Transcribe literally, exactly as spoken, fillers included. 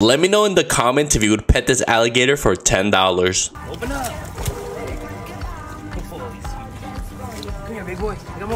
Let me know in the comments if you would pet this alligator for ten dollars. Open up. Come here, big boy. Come on.